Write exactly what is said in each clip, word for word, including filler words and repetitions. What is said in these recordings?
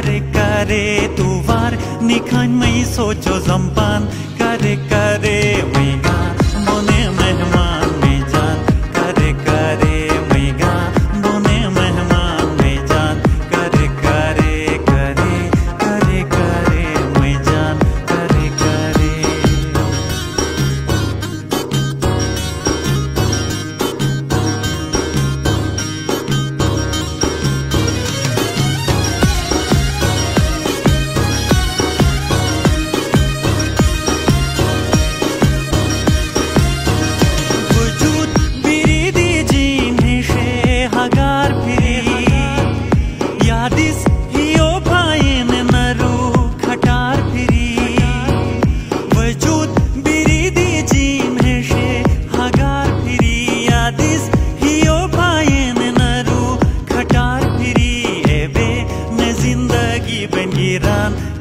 kare kare tu var ni khan mai socho zampan kare kare mai ga bone mehman mein jaan kare kare mai ga bone mehman mein jaan kare kare kare kare kare mai jaan kare kare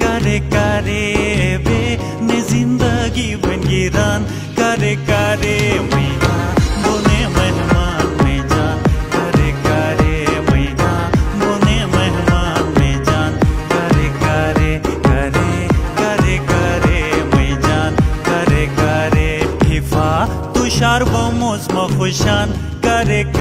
kare kare be ne zindagi ban ghiran kare kare mai ga bone mehman mein jaan kare kare mai ga bone mehman mein jaan kare kare kare kare kare mai jaan kare kare hifa tushar bamos mafushan kare